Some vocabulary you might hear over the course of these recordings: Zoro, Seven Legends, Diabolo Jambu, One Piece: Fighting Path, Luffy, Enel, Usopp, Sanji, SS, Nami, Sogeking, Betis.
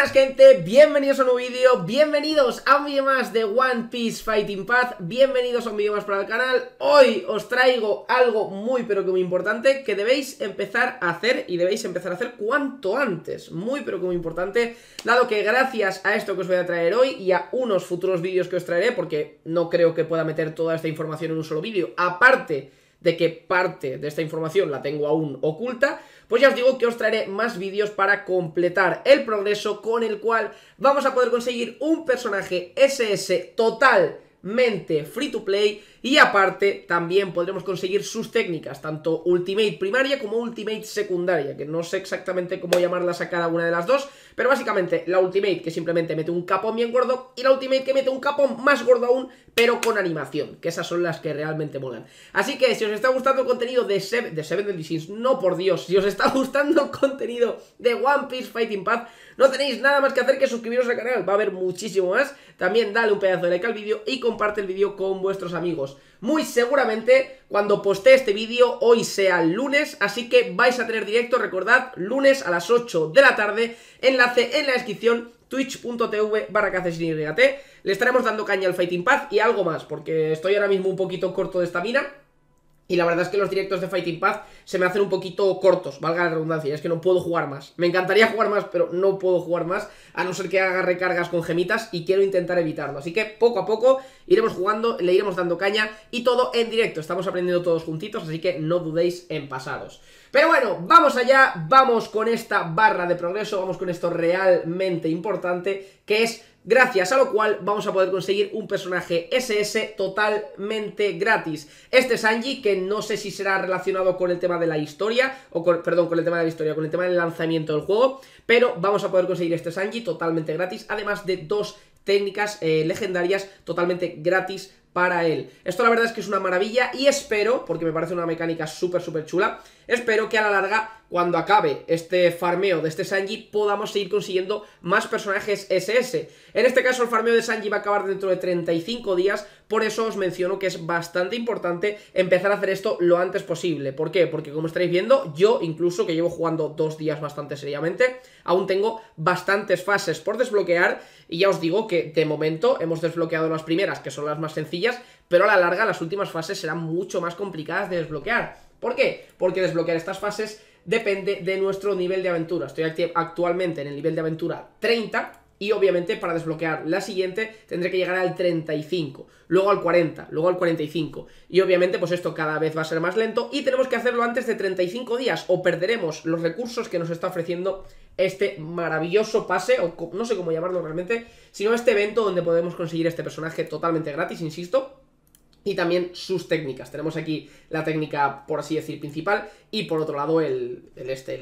Buenas gente, bienvenidos a un nuevo vídeo, bienvenidos a un vídeo más de One Piece Fighting Path, bienvenidos a un vídeo más para el canal. Hoy os traigo algo muy pero que muy importante que debéis empezar a hacer y debéis empezar a hacer cuanto antes, muy pero que muy importante, dado que gracias a esto que os voy a traer hoy y a unos futuros vídeos que os traeré, porque no creo que pueda meter toda esta información en un solo vídeo, aparte de que parte de esta información la tengo aún oculta, pues ya os digo que os traeré más vídeos para completar el progreso con el cual vamos a poder conseguir un personaje SS totalmente free to play y aparte también podremos conseguir sus técnicas, tanto Ultimate primaria como Ultimate secundaria, que no sé exactamente cómo llamarlas a cada una de las dos, pero básicamente la Ultimate que simplemente mete un capón bien gordo y la Ultimate que mete un capón más gordo aún, pero con animación, que esas son las que realmente molan. Así que si os está gustando el contenido de Seven Legends, no por Dios, si os está gustando el contenido de One Piece Fighting Path, no tenéis nada más que hacer que suscribiros al canal, va a haber muchísimo más. También dale un pedazo de like al vídeo y comparte el vídeo con vuestros amigos. Muy seguramente cuando postee este vídeo hoy sea el lunes, así que vais a tener directo, recordad, lunes a las 8 de la tarde, enlace en la descripción, twitch.tv/kcsinyt. Le estaremos dando caña al Fighting Path y algo más, porque estoy ahora mismo un poquito corto de estamina. Y la verdad es que los directos de Fighting Path se me hacen un poquito cortos, valga la redundancia, es que no puedo jugar más. Me encantaría jugar más, pero no puedo jugar más, a no ser que haga recargas con gemitas y quiero intentar evitarlo. Así que poco a poco iremos jugando, le iremos dando caña y todo en directo. Estamos aprendiendo todos juntitos, así que no dudéis en pasaros. Pero bueno, vamos allá, vamos con esta barra de progreso, vamos con esto realmente importante, que es gracias a lo cual vamos a poder conseguir un personaje SS totalmente gratis. Este Sanji, que no sé si será relacionado con el tema de la historia, o con, perdón, con el tema de la historia, con el tema del lanzamiento del juego, pero vamos a poder conseguir este Sanji totalmente gratis, además de dos técnicas legendarias totalmente gratis para él. Esto la verdad es que es una maravilla y espero, porque me parece una mecánica súper súper chula, espero que a la larga, cuando acabe este farmeo de este Sanji, podamos seguir consiguiendo más personajes SS. En este caso el farmeo de Sanji va a acabar dentro de 35 días, por eso os menciono que es bastante importante empezar a hacer esto lo antes posible. ¿Por qué? Porque como estaréis viendo, yo incluso, que llevo jugando 2 días bastante seriamente, aún tengo bastantes fases por desbloquear y ya os digo que de momento hemos desbloqueado las primeras, que son las más sencillas, pero a la larga las últimas fases serán mucho más complicadas de desbloquear. ¿Por qué? Porque desbloquear estas fases depende de nuestro nivel de aventura. Estoy actualmente en el nivel de aventura 30 y obviamente para desbloquear la siguiente tendré que llegar al 35, luego al 40, luego al 45 y obviamente pues esto cada vez va a ser más lento y tenemos que hacerlo antes de 35 días o perderemos los recursos que nos está ofreciendo este maravilloso pase, o no sé cómo llamarlo realmente, sino este evento donde podemos conseguir este personaje totalmente gratis, insisto, y también sus técnicas. Tenemos aquí la técnica, por así decir, principal, y por otro lado el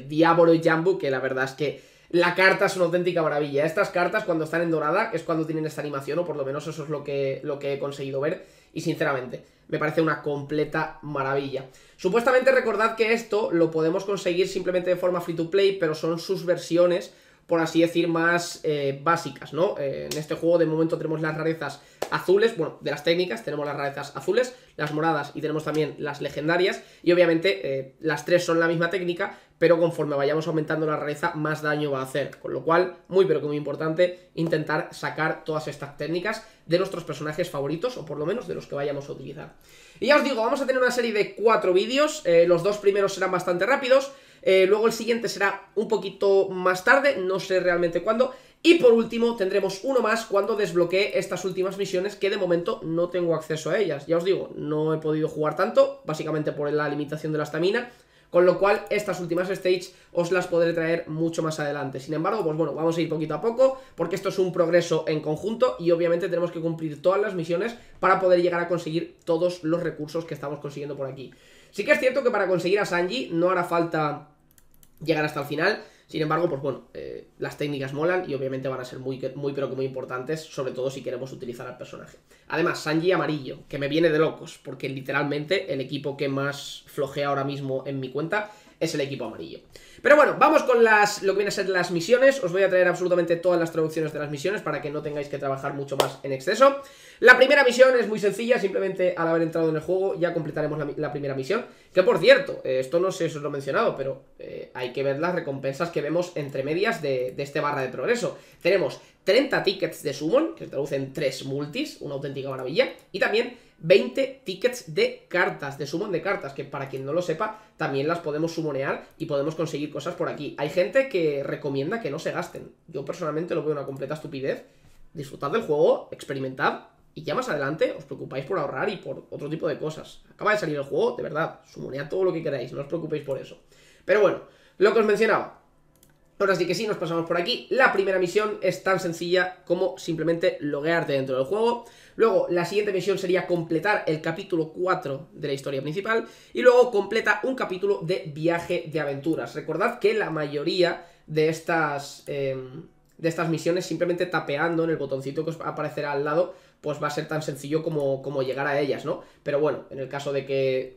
Diabolo Jambu, que la verdad es que la carta es una auténtica maravilla. Estas cartas cuando están en dorada es cuando tienen esta animación, o por lo menos eso es lo que he conseguido ver, y sinceramente me parece una completa maravilla. Supuestamente recordad que esto lo podemos conseguir simplemente de forma free to play, pero son sus versiones, por así decir, más básicas, ¿no? En este juego de momento tenemos las rarezas azules, bueno, de las técnicas tenemos las rarezas azules, las moradas y tenemos también las legendarias y obviamente las tres son la misma técnica, pero conforme vayamos aumentando la rareza más daño va a hacer, con lo cual muy pero que muy importante intentar sacar todas estas técnicas de nuestros personajes favoritos o por lo menos de los que vayamos a utilizar. Y ya os digo, vamos a tener una serie de 4 vídeos, los 2 primeros serán bastante rápidos, luego el siguiente será un poquito más tarde, no sé realmente cuándo. Y por último tendremos uno más cuando desbloquee estas últimas misiones, que de momento no tengo acceso a ellas. Ya os digo, no he podido jugar tanto, básicamente por la limitación de la estamina, con lo cual estas últimas stages os las podré traer mucho más adelante. Sin embargo, pues bueno, vamos a ir poquito a poco, porque esto es un progreso en conjunto y obviamente tenemos que cumplir todas las misiones para poder llegar a conseguir todos los recursos que estamos consiguiendo por aquí. Sí que es cierto que para conseguir a Sanji no hará falta llegar hasta el final. Sin embargo, pues bueno, las técnicas molan y obviamente van a ser muy pero que muy importantes, sobre todo si queremos utilizar al personaje. Además, Sanji amarillo, que me viene de locos, porque literalmente el equipo que más flojea ahora mismo en mi cuenta es el equipo amarillo. Pero bueno, vamos con lo que viene a ser las misiones. Os voy a traer absolutamente todas las traducciones de las misiones para que no tengáis que trabajar mucho más en exceso. La primera misión es muy sencilla, simplemente al haber entrado en el juego ya completaremos la primera misión. Que por cierto, esto no sé si os lo he mencionado, pero hay que ver las recompensas que vemos entre medias de este barra de progreso. Tenemos 30 tickets de summon, que se traducen 3 multis, una auténtica maravilla, y también 20 tickets de cartas, de summon de cartas, que para quien no lo sepa, también las podemos summonear y podemos conseguir cosas por aquí. Hay gente que recomienda que no se gasten. Yo personalmente lo veo una completa estupidez. Disfrutad del juego, experimentad, y ya más adelante os preocupáis por ahorrar y por otro tipo de cosas. Acaba de salir el juego, de verdad, summonead todo lo que queráis, no os preocupéis por eso. Pero bueno, lo que os mencionaba. Ahora sí que sí, nos pasamos por aquí. La primera misión es tan sencilla como simplemente loguearte dentro del juego. Luego, la siguiente misión sería completar el capítulo 4 de la historia principal. Y luego completa un capítulo de viaje de aventuras. Recordad que la mayoría de estas misiones, simplemente tapeando en el botoncito que os aparecerá al lado, pues va a ser tan sencillo como llegar a ellas, ¿no? Pero bueno, en el caso de que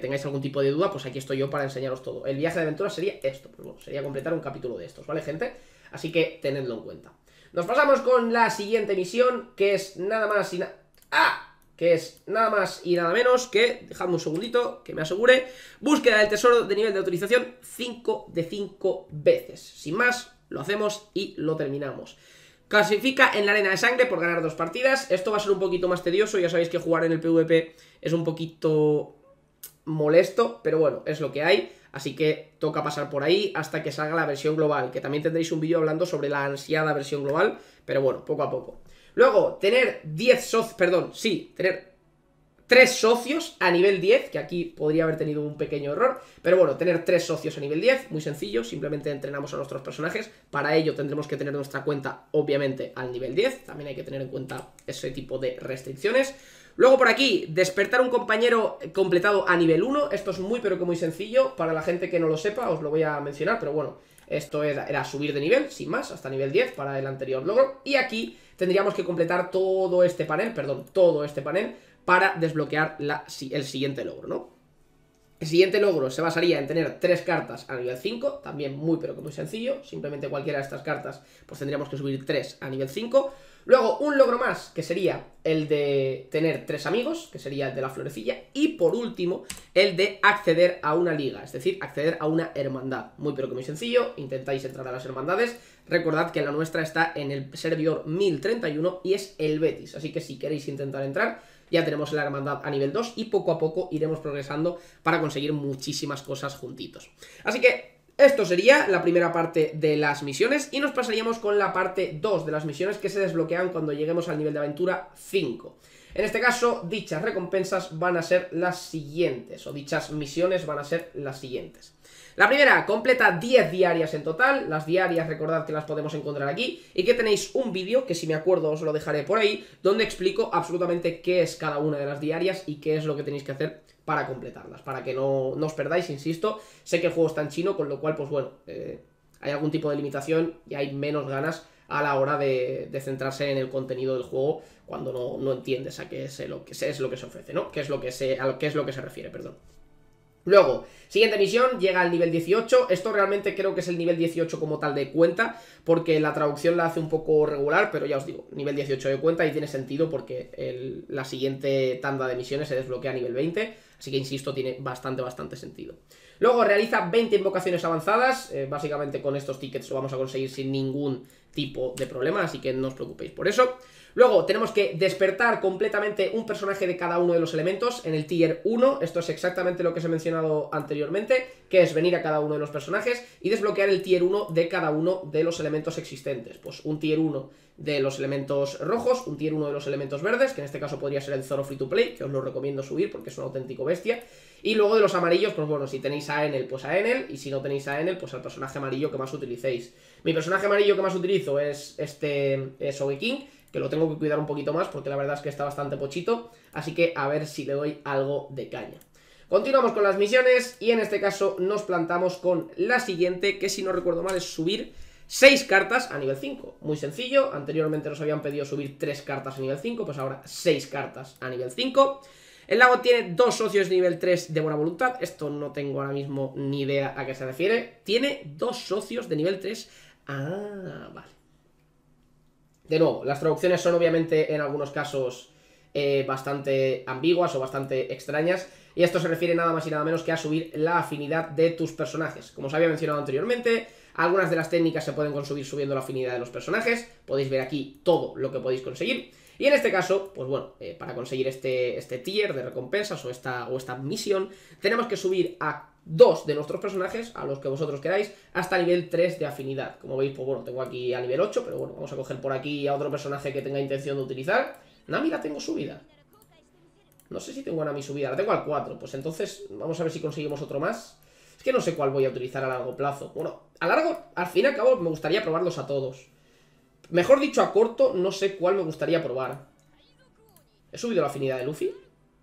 tengáis algún tipo de duda, pues aquí estoy yo para enseñaros todo. El viaje de aventura sería esto, pues bueno, sería completar un capítulo de estos, ¿vale, gente? Así que tenedlo en cuenta. Nos pasamos con la siguiente misión, que es nada más y nada... ¡Ah! Que es nada más y nada menos que, dejadme un segundito, que me asegure, búsqueda del tesoro de nivel de autorización 5 de 5 veces. Sin más, lo hacemos y lo terminamos. Clasifica en la arena de sangre por ganar 2 partidas. Esto va a ser un poquito más tedioso, ya sabéis que jugar en el PvP es un poquito... molesto, pero bueno, es lo que hay, así que toca pasar por ahí hasta que salga la versión global, que también tendréis un vídeo hablando sobre la ansiada versión global, pero bueno, poco a poco. Luego, tener 10 socios, perdón, sí, tener 3 socios a nivel 10, que aquí podría haber tenido un pequeño error, pero bueno, tener 3 socios a nivel 10, muy sencillo, simplemente entrenamos a nuestros personajes, para ello tendremos que tener nuestra cuenta, obviamente, al nivel 10, también hay que tener en cuenta ese tipo de restricciones. Luego por aquí, despertar un compañero completado a nivel 1, esto es muy pero que muy sencillo, para la gente que no lo sepa os lo voy a mencionar, pero bueno, esto era subir de nivel, sin más, hasta nivel 10 para el anterior logro, y aquí tendríamos que completar todo este panel para desbloquear el siguiente logro, ¿no? El siguiente logro se basaría en tener 3 cartas a nivel 5, también muy pero que muy sencillo, simplemente cualquiera de estas cartas pues tendríamos que subir 3 a nivel 5. Luego un logro más, que sería el de tener 3 amigos, que sería el de la florecilla. Y por último, el de acceder a una liga, es decir, acceder a una hermandad. Muy pero que muy sencillo, intentáis entrar a las hermandades. Recordad que la nuestra está en el servidor 1031 y es el Betis. Así que si queréis intentar entrar, ya tenemos la hermandad a nivel 2 y poco a poco iremos progresando para conseguir muchísimas cosas juntitos. Así que... esto sería la primera parte de las misiones y nos pasaríamos con la parte 2 de las misiones que se desbloquean cuando lleguemos al nivel de aventura 5. En este caso, dichas recompensas van a ser las siguientes, o dichas misiones van a ser las siguientes. La primera, completa 10 diarias en total, las diarias recordad que las podemos encontrar aquí y que tenéis un vídeo, que si me acuerdo os lo dejaré por ahí, donde explico absolutamente qué es cada una de las diarias y qué es lo que tenéis que hacer para completarlas, para que no os perdáis, insisto, sé que el juego está en chino, con lo cual, pues bueno, hay algún tipo de limitación y hay menos ganas a la hora de centrarse en el contenido del juego cuando no entiendes a qué es lo que se ofrece, ¿no? Qué es lo que se refiere, perdón. Luego, siguiente misión, llega al nivel 18, esto realmente creo que es el nivel 18 como tal de cuenta, porque la traducción la hace un poco regular, pero ya os digo, nivel 18 de cuenta y tiene sentido porque la siguiente tanda de misiones se desbloquea a nivel 20, así que insisto, tiene bastante sentido. Luego realiza 20 invocaciones avanzadas, básicamente con estos tickets lo vamos a conseguir sin ningún tipo de problema, así que no os preocupéis por eso. Luego tenemos que despertar completamente un personaje de cada uno de los elementos en el tier 1, esto es exactamente lo que os he mencionado anteriormente, que es venir a cada uno de los personajes y desbloquear el tier 1 de cada uno de los elementos existentes, pues un tier 1 de los elementos rojos, un tier 1 de los elementos verdes, que en este caso podría ser el Zoro Free to Play, que os lo recomiendo subir porque es un auténtico bestia, y luego de los amarillos, pues bueno, si tenéis a Enel, pues a Enel, y si no tenéis a Enel, pues al personaje amarillo que más utilicéis. Mi personaje amarillo que más utilizo es este Sogeking, que lo tengo que cuidar un poquito más porque la verdad es que está bastante pochito, así que a ver si le doy algo de caña. Continuamos con las misiones y en este caso nos plantamos con la siguiente, que si no recuerdo mal es subir 6 cartas a nivel 5. Muy sencillo, anteriormente nos habían pedido subir 3 cartas a nivel 5, pues ahora 6 cartas a nivel 5. El lago tiene dos socios nivel 3 de buena voluntad. Esto no tengo ahora mismo ni idea a qué se refiere. Tiene dos socios de nivel 3. Ah, vale. De nuevo, las traducciones son obviamente en algunos casos bastante ambiguas o bastante extrañas. Y esto se refiere nada más y nada menos que a subir la afinidad de tus personajes. Como os había mencionado anteriormente, algunas de las técnicas se pueden conseguir subiendo la afinidad de los personajes. Podéis ver aquí todo lo que podéis conseguir. Y en este caso, pues bueno, para conseguir este tier de recompensas o esta misión, tenemos que subir a dos de nuestros personajes, a los que vosotros queráis, hasta nivel 3 de afinidad. Como veis, pues bueno, tengo aquí a nivel 8, pero bueno, vamos a coger por aquí a otro personaje que tenga intención de utilizar. Nami la tengo subida. No sé si tengo a Nami subida, la tengo al 4. Pues entonces, vamos a ver si conseguimos otro más. Es que no sé cuál voy a utilizar a largo plazo. Bueno, al fin y al cabo, me gustaría probarlos a todos. Mejor dicho, a corto, no sé cuál me gustaría probar. ¿He subido la afinidad de Luffy?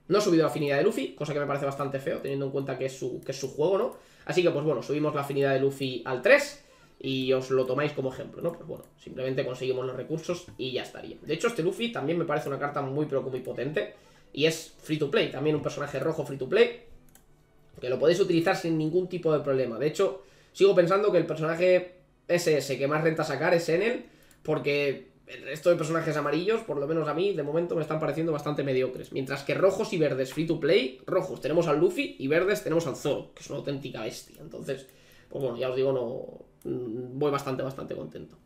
No he subido la afinidad de Luffy, cosa que me parece bastante feo, teniendo en cuenta que es su juego, ¿no? Así que, pues bueno, subimos la afinidad de Luffy al 3 y os lo tomáis como ejemplo, ¿no? Pues bueno, simplemente conseguimos los recursos y ya estaría. De hecho, este Luffy también me parece una carta muy, pero muy potente. Y es free to play, también un personaje rojo free to play, que lo podéis utilizar sin ningún tipo de problema. De hecho, sigo pensando que el personaje SS que más renta sacar es Enel, porque el resto de personajes amarillos, por lo menos a mí, de momento me están pareciendo bastante mediocres. Mientras que rojos y verdes free to play, rojos tenemos al Luffy y verdes tenemos al Zoro, que es una auténtica bestia. Entonces, pues bueno, ya os digo, no voy bastante contento.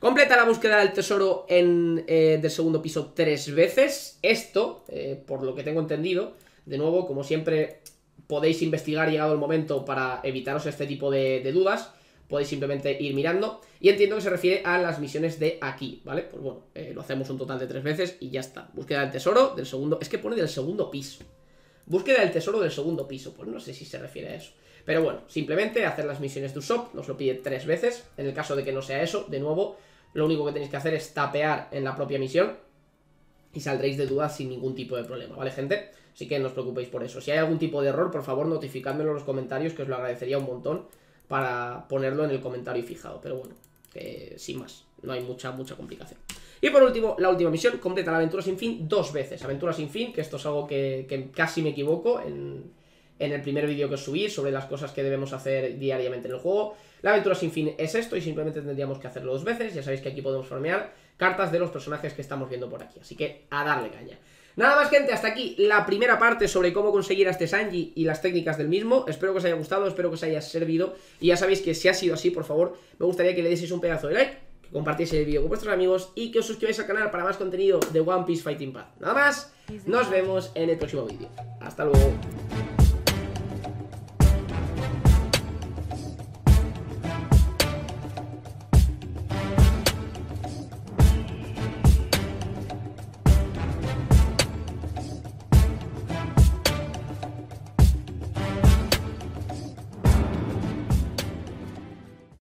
Completa la búsqueda del tesoro del segundo piso 3 veces. Esto, por lo que tengo entendido, de nuevo, como siempre, podéis investigar llegado el momento para evitaros este tipo de dudas. Podéis simplemente ir mirando. Y entiendo que se refiere a las misiones de aquí, ¿vale? Pues bueno, lo hacemos un total de 3 veces y ya está. Búsqueda del tesoro del segundo... Es que pone del segundo piso. Búsqueda del tesoro del segundo piso. Pues no sé si se refiere a eso. Pero bueno, simplemente hacer las misiones de Usopp. Nos lo pide 3 veces. En el caso de que no sea eso, de nuevo, lo único que tenéis que hacer es tapear en la propia misión y saldréis de dudas sin ningún tipo de problema, ¿vale, gente? Así que no os preocupéis por eso. Si hay algún tipo de error, por favor, notificádmelo en los comentarios, que os lo agradecería un montón, para ponerlo en el comentario fijado. Pero bueno, sin más, no hay mucha complicación. Y por último, la última misión, completa la aventura sin fin 2 veces. Aventura sin fin, que esto es algo que casi me equivoco en el primer vídeo que os subí sobre las cosas que debemos hacer diariamente en el juego. La aventura sin fin es esto y simplemente tendríamos que hacerlo 2 veces. Ya sabéis que aquí podemos farmear cartas de los personajes que estamos viendo por aquí. Así que a darle caña. Nada más, gente, hasta aquí la primera parte sobre cómo conseguir a este Sanji y las técnicas del mismo. Espero que os haya gustado, espero que os haya servido. Y ya sabéis que si ha sido así, por favor, me gustaría que le deis un pedazo de like, que compartáis el vídeo con vuestros amigos y que os suscribáis al canal para más contenido de One Piece Fighting Path. Nada más, nos vemos en el próximo vídeo. Hasta luego.